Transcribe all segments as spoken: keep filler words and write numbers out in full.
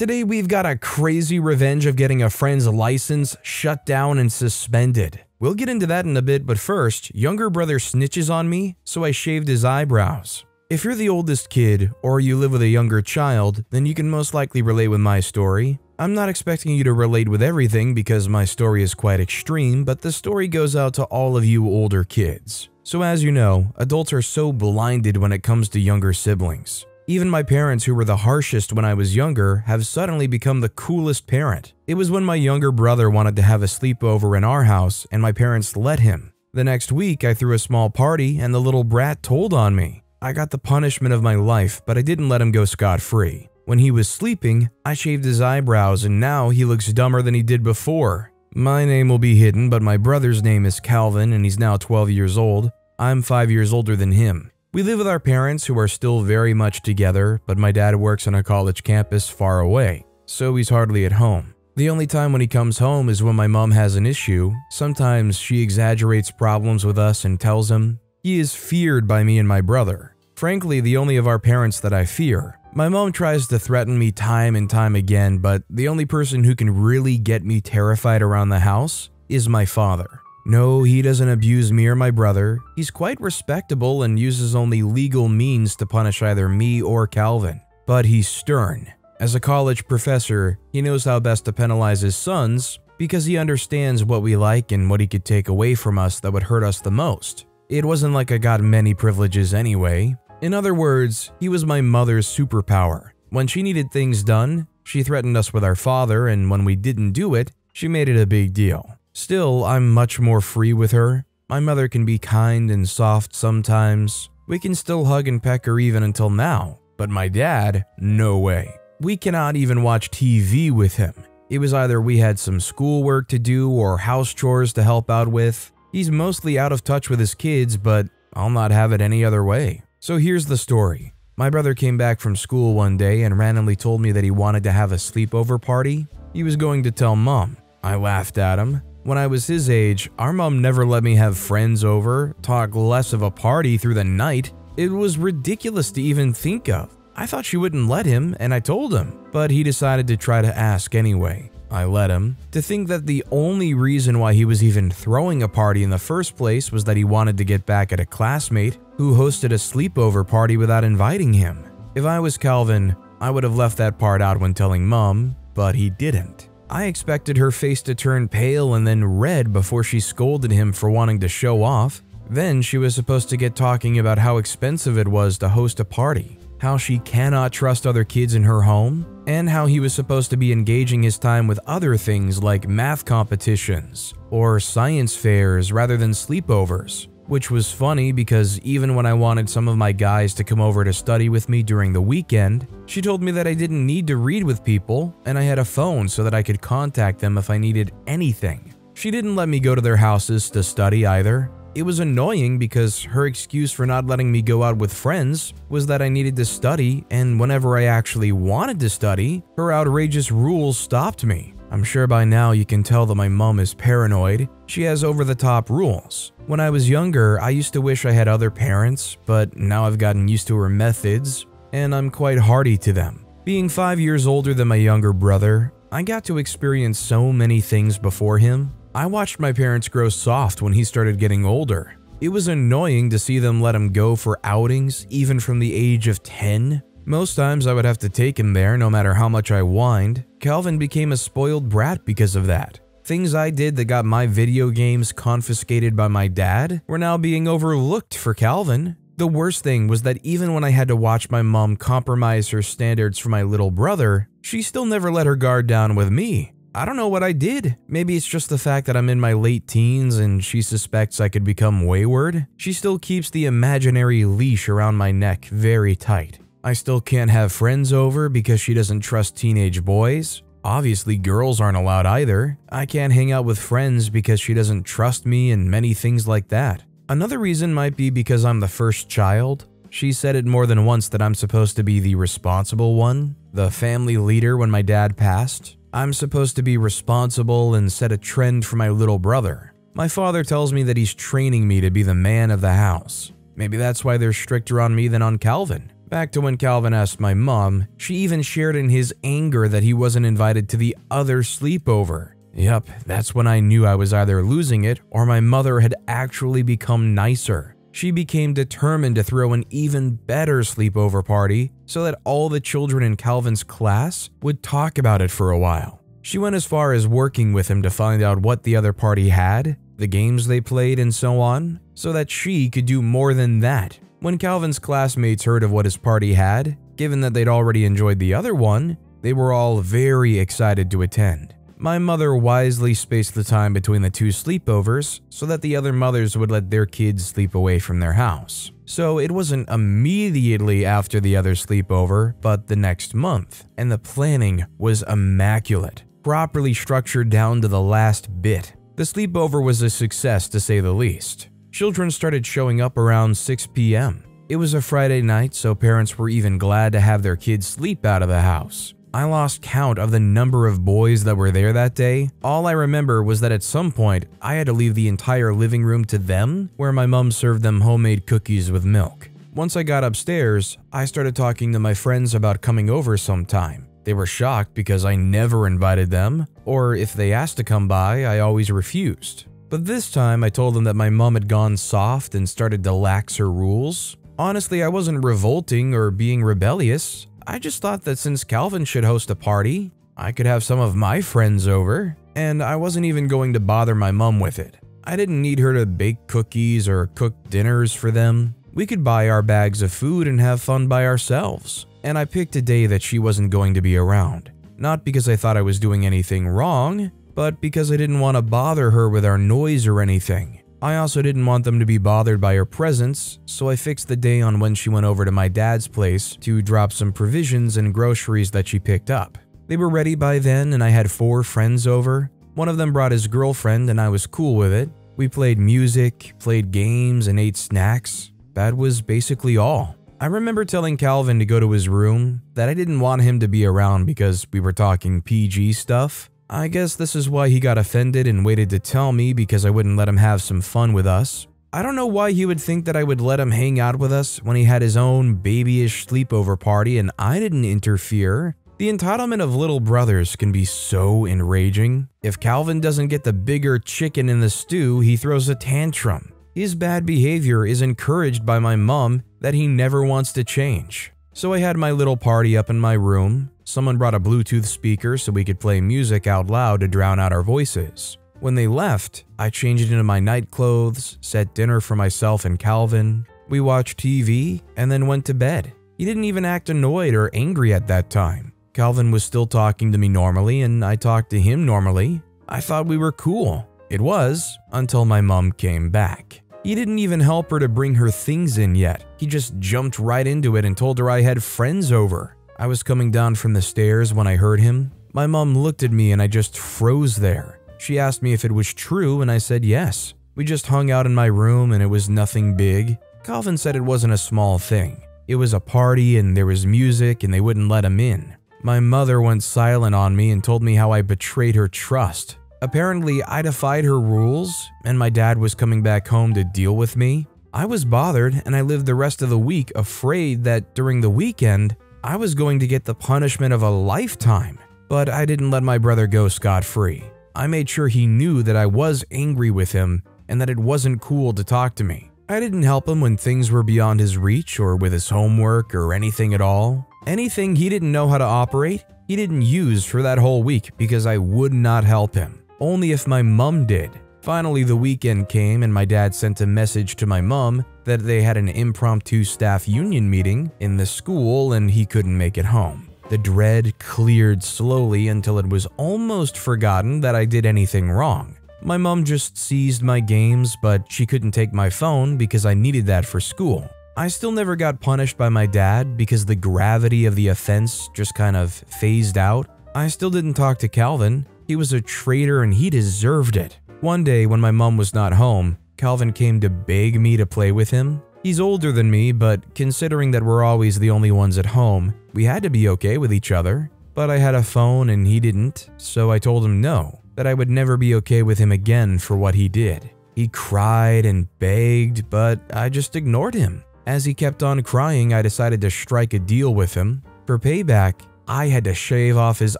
Today we've got a crazy revenge of getting a friend's license shut down and suspended. We'll get into that in a bit, but first, younger brother snitches on me, so I shaved his eyebrows. If you're the oldest kid, or you live with a younger child, then you can most likely relate with my story. I'm not expecting you to relate with everything because my story is quite extreme, but the story goes out to all of you older kids. So as you know, adults are so blinded when it comes to younger siblings. Even my parents, who were the harshest when I was younger, have suddenly become the coolest parent. It was when my younger brother wanted to have a sleepover in our house and my parents let him. The next week, I threw a small party and the little brat told on me. I got the punishment of my life, but I didn't let him go scot-free. When he was sleeping, I shaved his eyebrows and now he looks dumber than he did before. My name will be hidden, but my brother's name is Calvin and he's now twelve years old. I'm five years older than him. We live with our parents, who are still very much together, but my dad works on a college campus far away, so he's hardly at home. The only time when he comes home is when my mom has an issue. Sometimes she exaggerates problems with us and tells him. He is feared by me and my brother. Frankly, the only of our parents that I fear. My mom tries to threaten me time and time again, but the only person who can really get me terrified around the house is my father. No, he doesn't abuse me or my brother. He's quite respectable and uses only legal means to punish either me or Calvin. But he's stern. As a college professor, he knows how best to penalize his sons because he understands what we like and what he could take away from us that would hurt us the most. It wasn't like I got many privileges anyway. In other words, he was my mother's superpower. When she needed things done, she threatened us with our father, and when we didn't do it, she made it a big deal. Still, I'm much more free with her. My mother can be kind and soft sometimes. We can still hug and peck her even until now. But my dad, no way. We cannot even watch T V with him. It was either we had some schoolwork to do or house chores to help out with. He's mostly out of touch with his kids, but I'll not have it any other way. So here's the story. My brother came back from school one day and randomly told me that he wanted to have a sleepover party. He was going to tell mom. I laughed at him. When I was his age, our mom never let me have friends over, talk less of a party through the night. It was ridiculous to even think of. I thought she wouldn't let him, and I told him, but he decided to try to ask anyway. I let him. To think that the only reason why he was even throwing a party in the first place was that he wanted to get back at a classmate who hosted a sleepover party without inviting him. If I was Calvin, I would have left that part out when telling mom, but he didn't. I expected her face to turn pale and then red before she scolded him for wanting to show off. Then she was supposed to get talking about how expensive it was to host a party, how she cannot trust other kids in her home, and how he was supposed to be engaging his time with other things like math competitions or science fairs rather than sleepovers. Which was funny because even when I wanted some of my guys to come over to study with me during the weekend, she told me that I didn't need to read with people and I had a phone so that I could contact them if I needed anything. She didn't let me go to their houses to study either. It was annoying because her excuse for not letting me go out with friends was that I needed to study, and whenever I actually wanted to study, her outrageous rules stopped me. I'm sure by now you can tell that my mom is paranoid. She has over-the-top rules. When I was younger, I used to wish I had other parents, but now I've gotten used to her methods, and I'm quite hardy to them. Being five years older than my younger brother, I got to experience so many things before him. I watched my parents grow soft when he started getting older. It was annoying to see them let him go for outings, even from the age of ten. Most times I would have to take him there no matter how much I whined. Calvin became a spoiled brat because of that. Things I did that got my video games confiscated by my dad were now being overlooked for Calvin. The worst thing was that even when I had to watch my mom compromise her standards for my little brother, she still never let her guard down with me. I don't know what I did. Maybe it's just the fact that I'm in my late teens and she suspects I could become wayward. She still keeps the imaginary leash around my neck very tight. I still can't have friends over because she doesn't trust teenage boys. Obviously, girls aren't allowed either. I can't hang out with friends because she doesn't trust me and many things like that. Another reason might be because I'm the first child. She said it more than once that I'm supposed to be the responsible one, the family leader when my dad passed. I'm supposed to be responsible and set a trend for my little brother. My father tells me that he's training me to be the man of the house. Maybe that's why they're stricter on me than on Calvin. Back to when Calvin asked my mom, she even shared in his anger that he wasn't invited to the other sleepover. Yep, that's when I knew I was either losing it or my mother had actually become nicer. She became determined to throw an even better sleepover party so that all the children in Calvin's class would talk about it for a while. She went as far as working with him to find out what the other party had, the games they played, and so on, so that she could do more than that. When Calvin's classmates heard of what his party had, given that they'd already enjoyed the other one, they were all very excited to attend. My mother wisely spaced the time between the two sleepovers so that the other mothers would let their kids sleep away from their house. So it wasn't immediately after the other sleepover, but the next month, and the planning was immaculate, properly structured down to the last bit. The sleepover was a success, to say the least. Children started showing up around six p m It was a Friday night, so parents were even glad to have their kids sleep out of the house. I lost count of the number of boys that were there that day. All I remember was that at some point, I had to leave the entire living room to them, where my mom served them homemade cookies with milk. Once I got upstairs, I started talking to my friends about coming over sometime. They were shocked because I never invited them, or if they asked to come by, I always refused. But this time, I told them that my mom had gone soft and started to lax her rules. Honestly, I wasn't revolting or being rebellious. I just thought that since Calvin should host a party, I could have some of my friends over, and I wasn't even going to bother my mom with it. I didn't need her to bake cookies or cook dinners for them. We could buy our bags of food and have fun by ourselves. And I picked a day that she wasn't going to be around. Not because I thought I was doing anything wrong, but because I didn't want to bother her with our noise or anything. I also didn't want them to be bothered by her presence, so I fixed the day on when she went over to my dad's place to drop some provisions and groceries that she picked up. They were ready by then, and I had four friends over. One of them brought his girlfriend, and I was cool with it. We played music, played games, and ate snacks. That was basically all. I remember telling Calvin to go to his room, that I didn't want him to be around because we were talking P G stuff. I guess this is why he got offended and waited to tell me because I wouldn't let him have some fun with us. I don't know why he would think that I would let him hang out with us when he had his own babyish sleepover party and I didn't interfere. The entitlement of little brothers can be so enraging. If Calvin doesn't get the bigger chicken in the stew, he throws a tantrum. His bad behavior is encouraged by my mom that he never wants to change. So I had my little party up in my room. Someone brought a Bluetooth speaker so we could play music out loud to drown out our voices. When they left, I changed into my night clothes, set dinner for myself and Calvin. We watched T V and then went to bed. He didn't even act annoyed or angry at that time. Calvin was still talking to me normally and I talked to him normally. I thought we were cool. It was, until my mom came back. He didn't even help her to bring her things in yet. He just jumped right into it and told her I had friends over. I was coming down from the stairs when I heard him. My mom looked at me and I just froze there. She asked me if it was true and I said yes. We just hung out in my room and it was nothing big. Calvin said it wasn't a small thing. It was a party and there was music and they wouldn't let him in. My mother went silent on me and told me how I betrayed her trust. Apparently, I defied her rules and my dad was coming back home to deal with me. I was bothered and I lived the rest of the week afraid that during the weekend, I was going to get the punishment of a lifetime, but I didn't let my brother go scot-free. I made sure he knew that I was angry with him and that it wasn't cool to talk to me. I didn't help him when things were beyond his reach or with his homework or anything at all. Anything he didn't know how to operate, he didn't use for that whole week because I would not help him. Only if my mom did. Finally, the weekend came and my dad sent a message to my mom that they had an impromptu staff union meeting in the school and he couldn't make it home. The dread cleared slowly until it was almost forgotten that I did anything wrong. My mom just seized my games, but she couldn't take my phone because I needed that for school. I still never got punished by my dad because the gravity of the offense just kind of phased out. I still didn't talk to Calvin. He was a traitor and he deserved it. One day when my mom was not home, Calvin came to beg me to play with him. He's older than me, but considering that we're always the only ones at home, we had to be okay with each other. But I had a phone and he didn't, so I told him no, that I would never be okay with him again for what he did. He cried and begged, but I just ignored him. As he kept on crying, I decided to strike a deal with him. For payback, I had to shave off his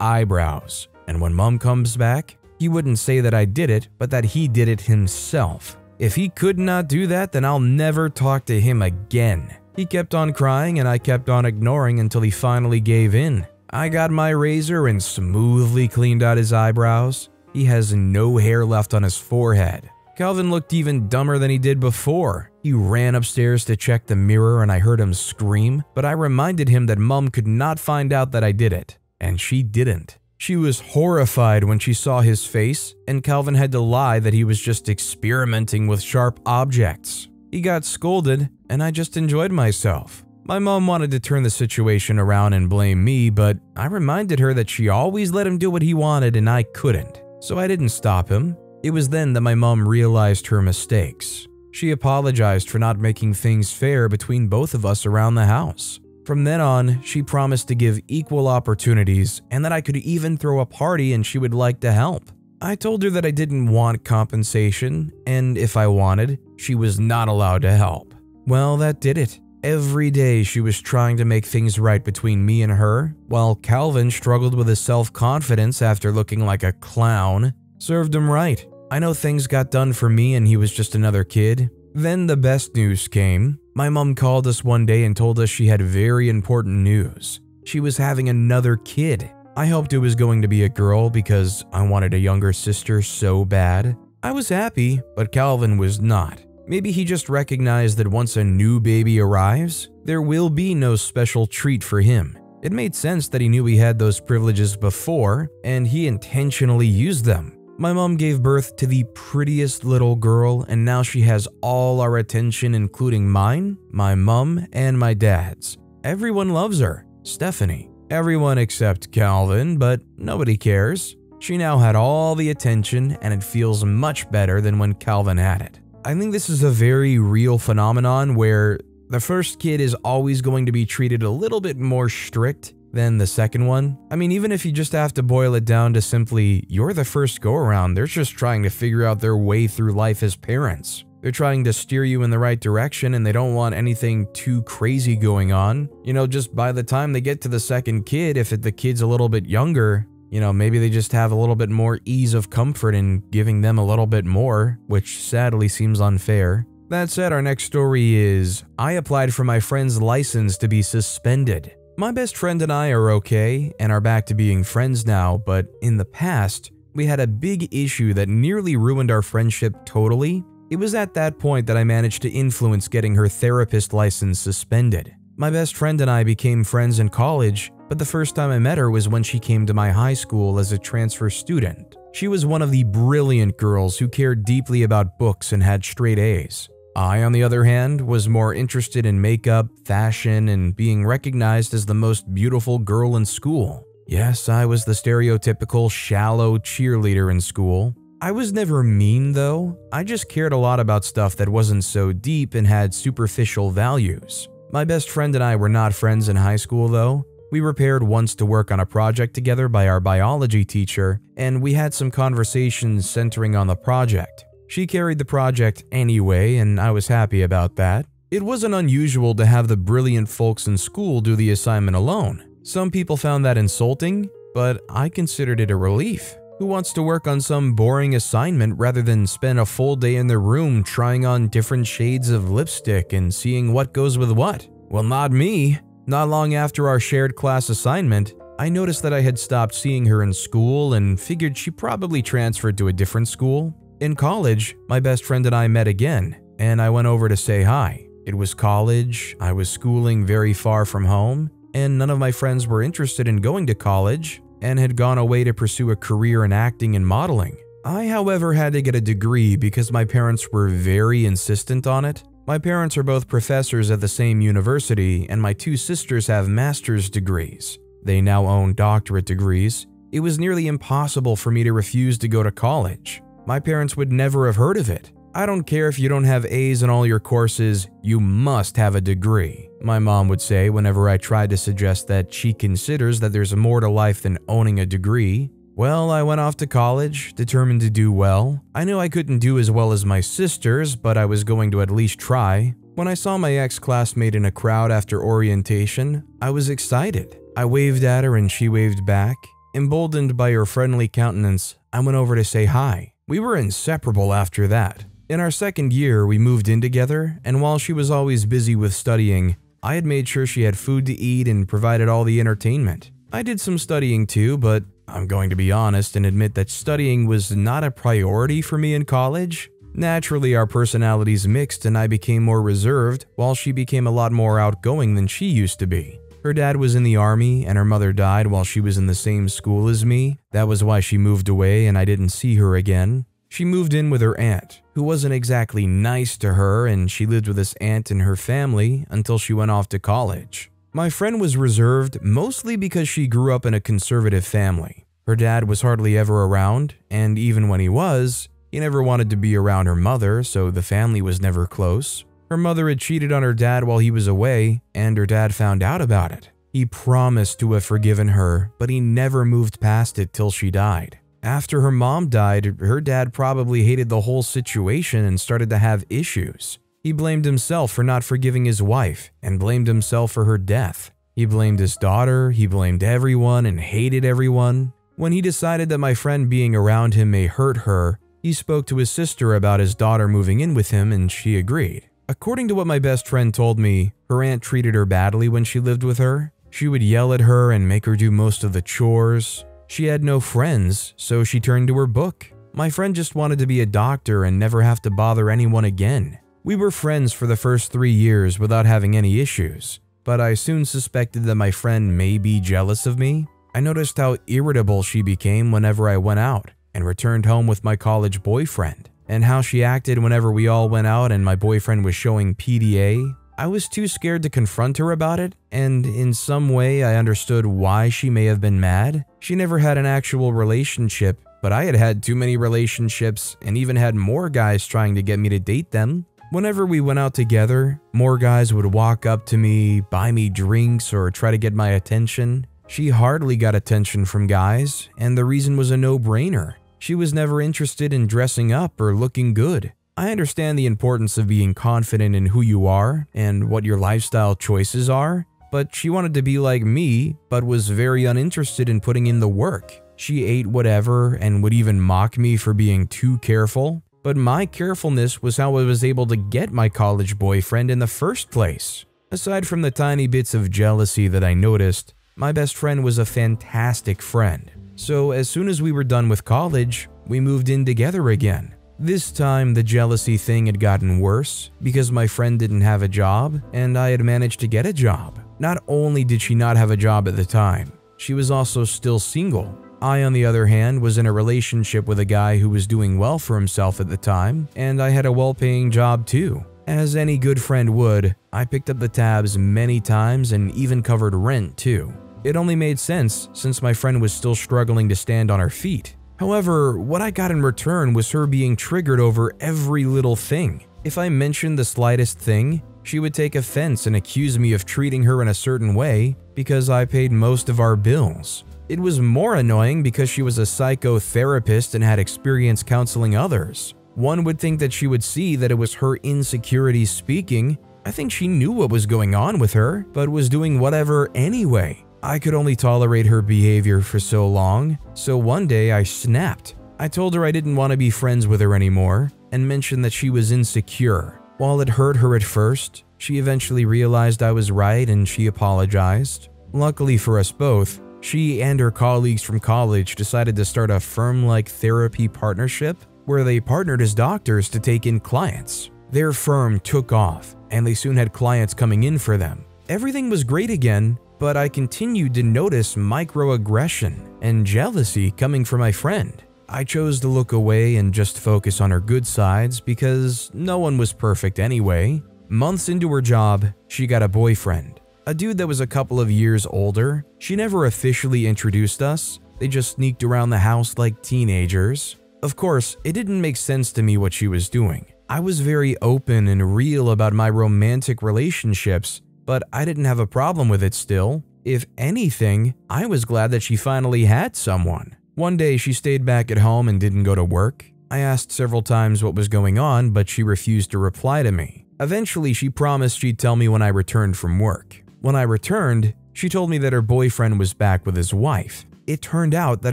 eyebrows, and when Mum comes back, he wouldn't say that I did it, but that he did it himself. If he could not do that, then I'll never talk to him again. He kept on crying and I kept on ignoring until he finally gave in. I got my razor and smoothly cleaned out his eyebrows. He has no hair left on his forehead. Calvin looked even dumber than he did before. He ran upstairs to check the mirror and I heard him scream, but I reminded him that Mum could not find out that I did it, and she didn't. She was horrified when she saw his face, and Calvin had to lie that he was just experimenting with sharp objects. He got scolded, and I just enjoyed myself. My mom wanted to turn the situation around and blame me, but I reminded her that she always let him do what he wanted and I couldn't, so I didn't stop him. It was then that my mom realized her mistakes. She apologized for not making things fair between both of us around the house. From then on, she promised to give equal opportunities and that I could even throw a party and she would like to help. I told her that I didn't want compensation, and if I wanted, she was not allowed to help. Well, that did it. Every day she was trying to make things right between me and her, while Calvin struggled with his self-confidence after looking like a clown. Served him right. I know things got done for me and he was just another kid. Then the best news came. My mom called us one day and told us she had very important news. She was having another kid. I hoped it was going to be a girl because I wanted a younger sister so bad. I was happy, but Calvin was not. Maybe he just recognized that once a new baby arrives, there will be no special treat for him. It made sense that he knew he had those privileges before, and he intentionally used them. My mom gave birth to the prettiest little girl, and now she has all our attention, including mine, my mom, and my dad's. Everyone loves her, Stephanie. Everyone except Calvin, but nobody cares. She now had all the attention, and it feels much better than when Calvin had it. I think this is a very real phenomenon where the first kid is always going to be treated a little bit more strict than the second one. I mean, even if you just have to boil it down to simply, you're the first go-around, they're just trying to figure out their way through life as parents. They're trying to steer you in the right direction and they don't want anything too crazy going on. You know, just by the time they get to the second kid, if the kid's a little bit younger, you know, maybe they just have a little bit more ease of comfort in giving them a little bit more, which sadly seems unfair. That said, our next story is, I applied for my friend's license to be suspended. My best friend and I are okay and are back to being friends now, but in the past, we had a big issue that nearly ruined our friendship totally. It was at that point that I managed to influence getting her therapist license suspended. My best friend and I became friends in college, but the first time I met her was when she came to my high school as a transfer student. She was one of the brilliant girls who cared deeply about books and had straight A's. I, on the other hand, was more interested in makeup, fashion, and being recognized as the most beautiful girl in school. Yes, I was the stereotypical shallow cheerleader in school. I was never mean though, I just cared a lot about stuff that wasn't so deep and had superficial values. My best friend and I were not friends in high school though. We were paired once to work on a project together by our biology teacher, and we had some conversations centering on the project. She carried the project anyway, and I was happy about that. It wasn't unusual to have the brilliant folks in school do the assignment alone. Some people found that insulting, but I considered it a relief. Who wants to work on some boring assignment rather than spend a full day in their room trying on different shades of lipstick and seeing what goes with what? Well, not me. Not long after our shared class assignment, I noticed that I had stopped seeing her in school and figured she probably transferred to a different school. In college, my best friend and I met again, and I went over to say hi. It was college, I was schooling very far from home, and none of my friends were interested in going to college and had gone away to pursue a career in acting and modeling. I, however, had to get a degree because my parents were very insistent on it. My parents are both professors at the same university, and my two sisters have master's degrees. They now own doctorate degrees. It was nearly impossible for me to refuse to go to college. My parents would never have heard of it. I don't care if you don't have A's in all your courses, you must have a degree, my mom would say whenever I tried to suggest that she considers that there's more to life than owning a degree. Well, I went off to college, determined to do well. I knew I couldn't do as well as my sisters, but I was going to at least try. When I saw my ex-classmate in a crowd after orientation, I was excited. I waved at her and she waved back. Emboldened by her friendly countenance, I went over to say hi. We were inseparable after that. In our second year, we moved in together, and while she was always busy with studying, I had made sure she had food to eat and provided all the entertainment. I did some studying too, but I'm going to be honest and admit that studying was not a priority for me in college. Naturally, our personalities mixed and I became more reserved, while she became a lot more outgoing than she used to be. Her dad was in the army and her mother died while she was in the same school as me. That was why she moved away and I didn't see her again. She moved in with her aunt, who wasn't exactly nice to her, and she lived with this aunt and her family until she went off to college. My friend was reserved mostly because she grew up in a conservative family. Her dad was hardly ever around, and even when he was, he never wanted to be around her mother, so the family was never close. Her mother had cheated on her dad while he was away, and her dad found out about it. He promised to have forgiven her, but he never moved past it till she died. After her mom died, her dad probably hated the whole situation and started to have issues. He blamed himself for not forgiving his wife, and blamed himself for her death. He blamed his daughter, he blamed everyone, and hated everyone. When he decided that my friend being around him may hurt her, he spoke to his sister about his daughter moving in with him and she agreed. According to what my best friend told me, her aunt treated her badly when she lived with her. She would yell at her and make her do most of the chores. She had no friends, so she turned to her book. My friend just wanted to be a doctor and never have to bother anyone again. We were friends for the first three years without having any issues, but I soon suspected that my friend may be jealous of me. I noticed how irritable she became whenever I went out and returned home with my college boyfriend, and how she acted whenever we all went out and my boyfriend was showing P D A. I was too scared to confront her about it, and in some way I understood why she may have been mad. She never had an actual relationship, but I had had too many relationships and even had more guys trying to get me to date them. Whenever we went out together, more guys would walk up to me, buy me drinks, or try to get my attention. She hardly got attention from guys, and the reason was a no-brainer. She was never interested in dressing up or looking good. I understand the importance of being confident in who you are and what your lifestyle choices are, but she wanted to be like me, but was very uninterested in putting in the work. She ate whatever and would even mock me for being too careful, but my carefulness was how I was able to get my college boyfriend in the first place. Aside from the tiny bits of jealousy that I noticed, my best friend was a fantastic friend. So as soon as we were done with college, we moved in together again. This time the jealousy thing had gotten worse because my friend didn't have a job and I had managed to get a job. Not only did she not have a job at the time, she was also still single. I, on the other hand, was in a relationship with a guy who was doing well for himself at the time, and I had a well-paying job too. As any good friend would, I picked up the tabs many times and even covered rent too. It only made sense since my friend was still struggling to stand on her feet. However, what I got in return was her being triggered over every little thing. If I mentioned the slightest thing, she would take offense and accuse me of treating her in a certain way because I paid most of our bills. It was more annoying because she was a psychotherapist and had experience counseling others. One would think that she would see that it was her insecurities speaking. I think she knew what was going on with her, but was doing whatever anyway. I could only tolerate her behavior for so long, so one day I snapped. I told her I didn't want to be friends with her anymore and mentioned that she was insecure. While it hurt her at first, she eventually realized I was right and she apologized. Luckily for us both, she and her colleagues from college decided to start a firm-like therapy partnership where they partnered as doctors to take in clients. Their firm took off and they soon had clients coming in for them. Everything was great again, but I continued to notice microaggression and jealousy coming from my friend. I chose to look away and just focus on her good sides because no one was perfect anyway. Months into her job, she got a boyfriend, a dude that was a couple of years older. She never officially introduced us, they just sneaked around the house like teenagers. Of course, it didn't make sense to me what she was doing. I was very open and real about my romantic relationships, but I didn't have a problem with it still. If anything, I was glad that she finally had someone. One day she stayed back at home and didn't go to work. I asked several times what was going on, but she refused to reply to me. Eventually, she promised she'd tell me when I returned from work. When I returned, she told me that her boyfriend was back with his wife. It turned out that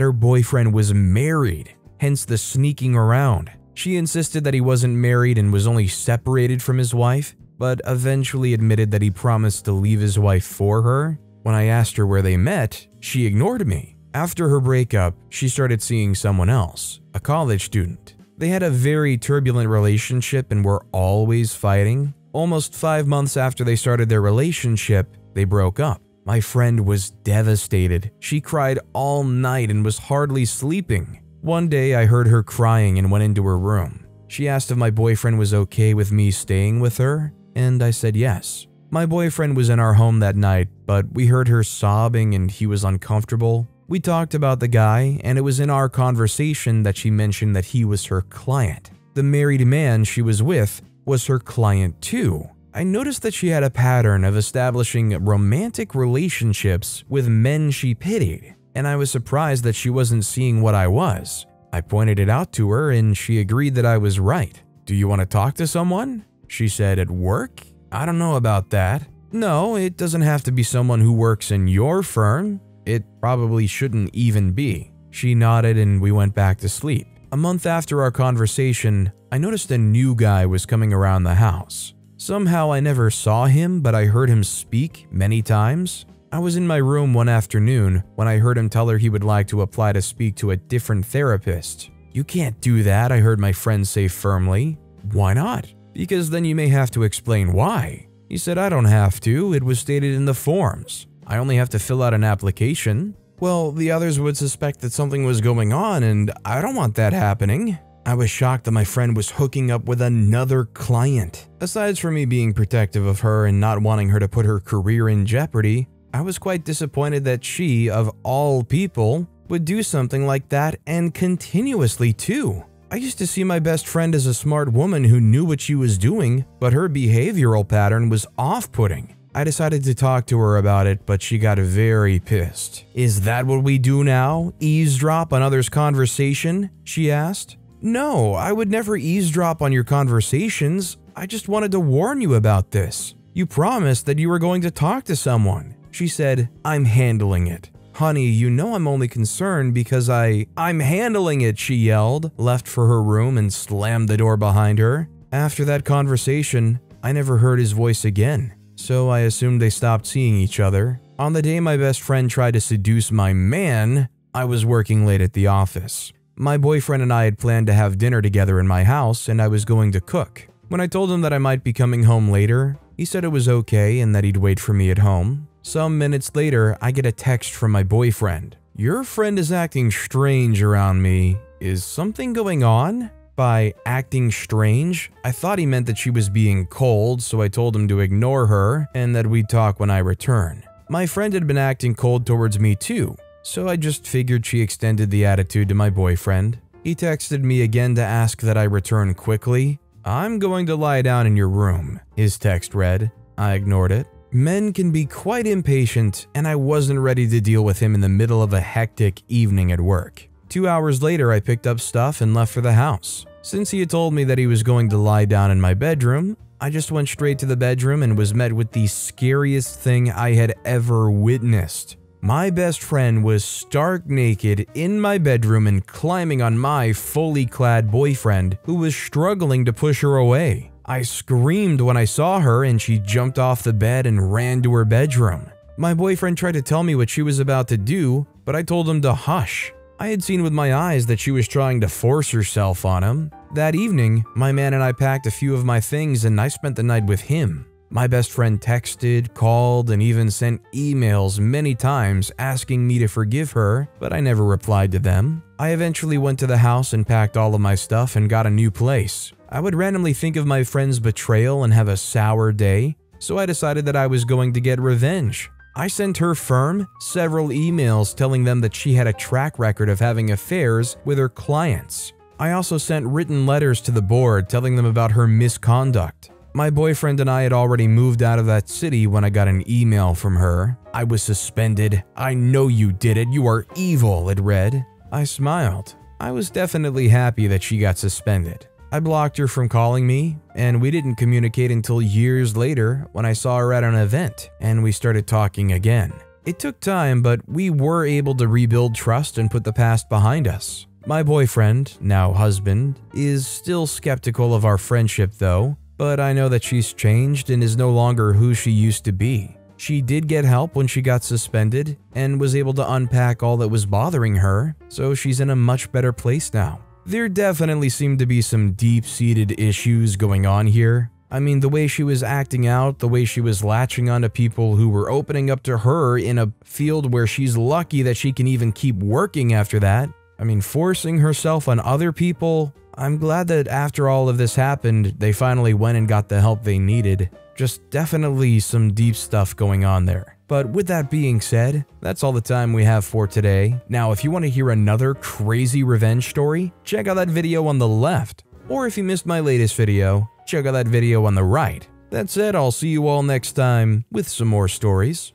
her boyfriend was married, hence the sneaking around. She insisted that he wasn't married and was only separated from his wife, but eventually admitted that he promised to leave his wife for her. When I asked her where they met, she ignored me. After her breakup, she started seeing someone else, a college student. They had a very turbulent relationship and were always fighting. Almost five months after they started their relationship, they broke up. My friend was devastated. She cried all night and was hardly sleeping. One day, I heard her crying and went into her room. She asked if my boyfriend was okay with me staying with her, and I said yes. My boyfriend was in our home that night, but we heard her sobbing and he was uncomfortable. We talked about the guy, and it was in our conversation that she mentioned that he was her client. The married man she was with was her client too. I noticed that she had a pattern of establishing romantic relationships with men she pitied, and I was surprised that she wasn't seeing what I was. I pointed it out to her, and she agreed that I was right. "Do you want to talk to someone?" She said, "At work? I don't know about that." "No, it doesn't have to be someone who works in your firm. It probably shouldn't even be." She nodded and we went back to sleep. A month after our conversation, I noticed a new guy was coming around the house. Somehow I never saw him, but I heard him speak many times. I was in my room one afternoon when I heard him tell her he would like to apply to speak to a different therapist. "You can't do that," I heard my friend say firmly. "Why not?" "Because then you may have to explain why." He said, "I don't have to. It was stated in the forms. I only have to fill out an application." "Well, the others would suspect that something was going on, and I don't want that happening." I was shocked that my friend was hooking up with another client. Aside from me being protective of her and not wanting her to put her career in jeopardy, I was quite disappointed that she, of all people, would do something like that, and continuously too. I used to see my best friend as a smart woman who knew what she was doing, but her behavioral pattern was off-putting. I decided to talk to her about it, but she got very pissed. "Is that what we do now? Eavesdrop on others' conversation?" she asked. "No, I would never eavesdrop on your conversations. I just wanted to warn you about this. You promised that you were going to talk to someone." She said, "I'm handling it." "Honey, you know I'm only concerned because I… I'm handling it," she yelled, left for her room, and slammed the door behind her. After that conversation, I never heard his voice again. So I assumed they stopped seeing each other. On the day my best friend tried to seduce my man, I was working late at the office. My boyfriend and I had planned to have dinner together in my house, and I was going to cook. When I told him that I might be coming home later, he said it was okay and that he'd wait for me at home. Some minutes later, I get a text from my boyfriend. "Your friend is acting strange around me. Is something going on?" By acting strange, I thought he meant that she was being cold, so I told him to ignore her and that we'd talk when I return. My friend had been acting cold towards me too, so I just figured she extended the attitude to my boyfriend. He texted me again to ask that I return quickly. "I'm going to lie down in your room," his text read. I ignored it. Men can be quite impatient, and I wasn't ready to deal with him in the middle of a hectic evening at work. Two hours later, I picked up stuff and left for the house. Since he had told me that he was going to lie down in my bedroom, I just went straight to the bedroom and was met with the scariest thing I had ever witnessed. My best friend was stark naked in my bedroom and climbing on my fully clad boyfriend, who was struggling to push her away. I screamed when I saw her, and she jumped off the bed and ran to her bedroom. My boyfriend tried to tell me what she was about to do, but I told him to hush. I had seen with my eyes that she was trying to force herself on him. That evening, my man and I packed a few of my things and I spent the night with him. My best friend texted, called, and even sent emails many times asking me to forgive her, but I never replied to them. I eventually went to the house and packed all of my stuff and got a new place. I would randomly think of my friend's betrayal and have a sour day, so I decided that I was going to get revenge. I sent her firm several emails telling them that she had a track record of having affairs with her clients. I also sent written letters to the board telling them about her misconduct. My boyfriend and I had already moved out of that city when I got an email from her. "I was suspended. I know you did it. You are evil," it read. I smiled. I was definitely happy that she got suspended. I blocked her from calling me, and we didn't communicate until years later when I saw her at an event and we started talking again. It took time, but we were able to rebuild trust and put the past behind us. My boyfriend, now husband, is still skeptical of our friendship though, but I know that she's changed and is no longer who she used to be. She did get help when she got suspended and was able to unpack all that was bothering her, so she's in a much better place now. There definitely seemed to be some deep-seated issues going on here. I mean, the way she was acting out, the way she was latching onto people who were opening up to her in a field where she's lucky that she can even keep working after that. I mean, forcing herself on other people. I'm glad that after all of this happened, they finally went and got the help they needed. Just definitely some deep stuff going on there. But with that being said, that's all the time we have for today. Now, if you want to hear another crazy revenge story, check out that video on the left. Or if you missed my latest video, check out that video on the right. That's it, I'll see you all next time with some more stories.